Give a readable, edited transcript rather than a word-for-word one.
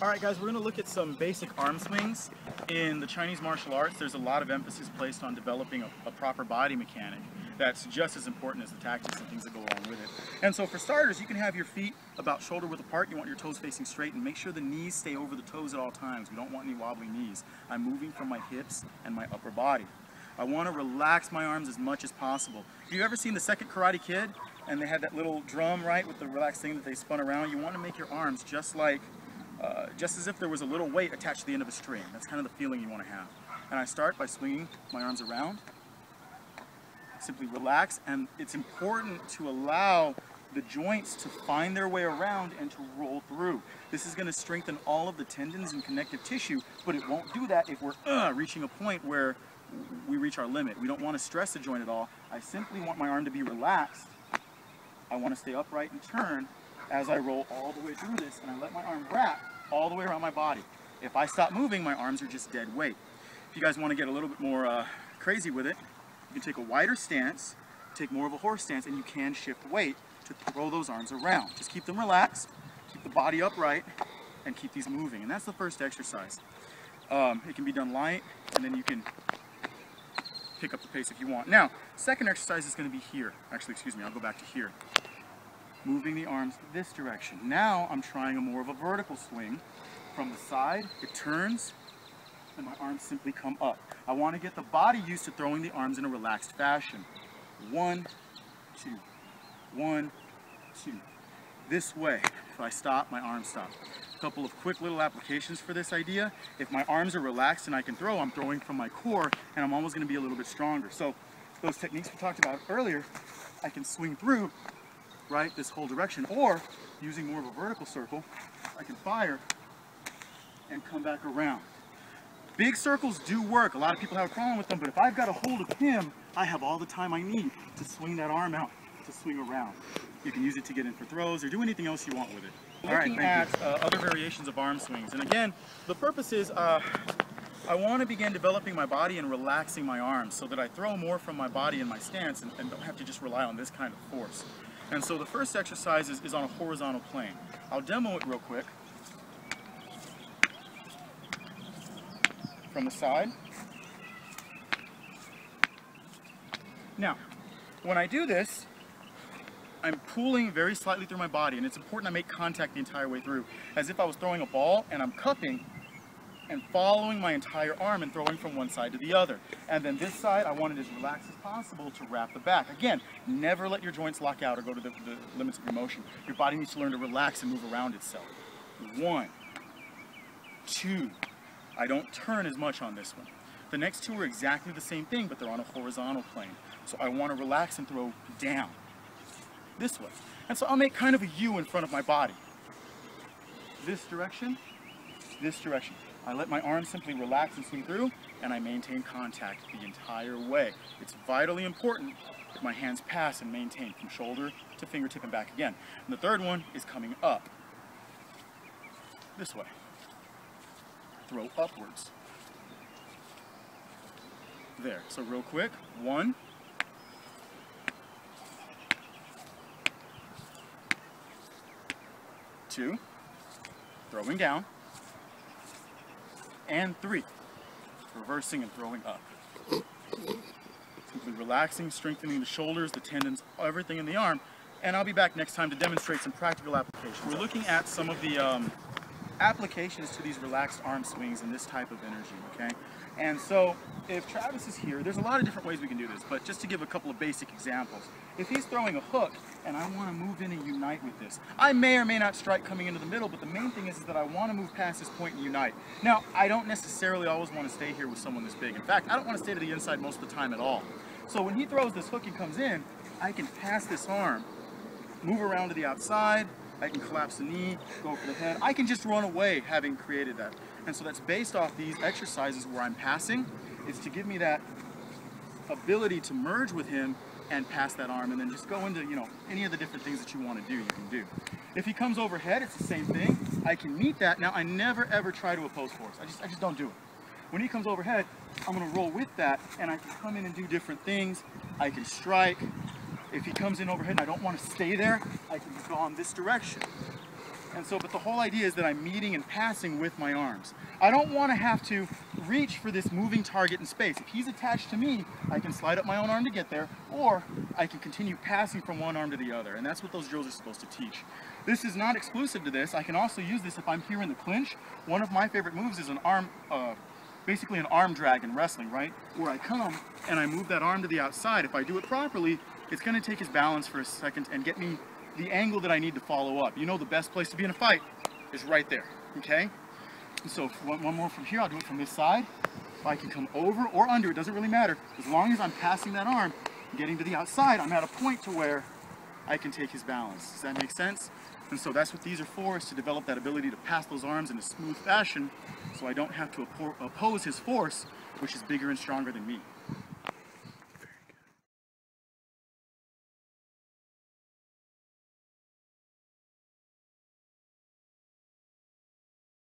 Alright guys, we're going to look at some basic arm swings. In the Chinese martial arts, there's a lot of emphasis placed on developing a proper body mechanic that's just as important as the tactics and things that go along with it. And so for starters, you can have your feet about shoulder width apart. You want your toes facing straight, and make sure the knees stay over the toes at all times. We don't want any wobbly knees. I'm moving from my hips and my upper body. I want to relax my arms as much as possible. Have you ever seen The Second Karate Kid? And they had that little drum, right, with the relaxed thing that they spun around. You want to make your arms just like just as if there was a little weight attached to the end of a string. That's kind of the feeling you want to have. And I start by swinging my arms around. Simply relax, and it's important to allow the joints to find their way around and to roll through. This is going to strengthen all of the tendons and connective tissue, but it won't do that if we're reaching a point where we reach our limit. We don't want to stress the joint at all. I simply want my arm to be relaxed. I want to stay upright and turn as I roll all the way through this, and I let my arm wrap all the way around my body. If I stop moving, my arms are just dead weight. If you guys want to get a little bit more crazy with it, you can take a wider stance, take more of a horse stance, and you can shift weight to throw those arms around. Just keep them relaxed, keep the body upright, and keep these moving. And that's the first exercise. It can be done light, and then you can pick up the pace if you want. Now, second exercise is going to be here. Actually, excuse me, I'll go back to here. Moving the arms this direction. Now I'm trying a more of a vertical swing. From the side, it turns, and my arms simply come up. I want to get the body used to throwing the arms in a relaxed fashion. One, two, one, two. This way. If I stop, my arms stop. A couple of quick little applications for this idea. If my arms are relaxed and I can throw, I'm throwing from my core, and I'm always going to be a little bit stronger. So those techniques we talked about earlier, I can swing through, right, this whole direction, or using more of a vertical circle, I can fire and come back around. Big circles do work. A lot of people have a problem with them, but if I've got a hold of him, I have all the time I need to swing that arm out, to swing around. You can use it to get in for throws or do anything else you want with it. Looking at other variations of arm swings, and again, the purpose is I want to begin developing my body and relaxing my arms so that I throw more from my body in my stance and don't have to just rely on this kind of force. And so the first exercise is on a horizontal plane. I'll demo it real quick. From the side. Now, when I do this, I'm pulling very slightly through my body, and it's important I make contact the entire way through, as if I was throwing a ball and I'm cupping and following my entire arm and throwing from one side to the other. And then this side, I want it as relaxed as possible to wrap the back. Again, never let your joints lock out or go to the limits of your motion. Your body needs to learn to relax and move around itself. One, two. I don't turn as much on this one. The next two are exactly the same thing, but they're on a horizontal plane. So I want to relax and throw down this way. And so I'll make kind of a U in front of my body. This direction, this direction. I let my arms simply relax and swing through, and I maintain contact the entire way. It's vitally important that my hands pass and maintain from shoulder to fingertip and back again. And the third one is coming up. This way. Throw upwards. There. So real quick. One. Two. Throwing down. And three, reversing and throwing up. Simply relaxing, strengthening the shoulders, the tendons, everything in the arm, and I'll be back next time to demonstrate some practical applications. We're looking at some of the applications to these relaxed arm swings and this type of energy, okay? And so, if Travis is here, there's a lot of different ways we can do this, but just to give a couple of basic examples. If he's throwing a hook, and I want to move in and unite with this, I may or may not strike coming into the middle, but the main thing is that I want to move past this point and unite. Now, I don't necessarily always want to stay here with someone this big. In fact, I don't want to stay to the inside most of the time at all. So when he throws this hook and comes in, I can pass this arm, move around to the outside, I can collapse the knee, go for the head. I can just run away having created that. And so that's based off these exercises where I'm passing. It's to give me that ability to merge with him and pass that arm, and then just go into, you know, any of the different things that you want to do, you can do. If he comes overhead, it's the same thing. I can meet that. Now, I never, ever try to oppose force. I just don't do it. When he comes overhead, I'm going to roll with that, and I can come in and do different things. I can strike. If he comes in overhead and I don't want to stay there, I can go in this direction. And so, but the whole idea is that I'm meeting and passing with my arms. I don't want to have to reach for this moving target in space. If he's attached to me, I can slide up my own arm to get there, or I can continue passing from one arm to the other. And that's what those drills are supposed to teach. This is not exclusive to this. I can also use this if I'm here in the clinch. One of my favorite moves is an arm, basically an arm drag in wrestling, right? Where I come and I move that arm to the outside. If I do it properly, it's going to take his balance for a second and get me the angle that I need to follow up. You know, the best place to be in a fight is right there, okay? And so one more from here, I'll do it from this side. If I can come over or under, it doesn't really matter. As long as I'm passing that arm, getting to the outside, I'm at a point to where I can take his balance. Does that make sense? And so that's what these are for, is to develop that ability to pass those arms in a smooth fashion so I don't have to oppose his force, which is bigger and stronger than me.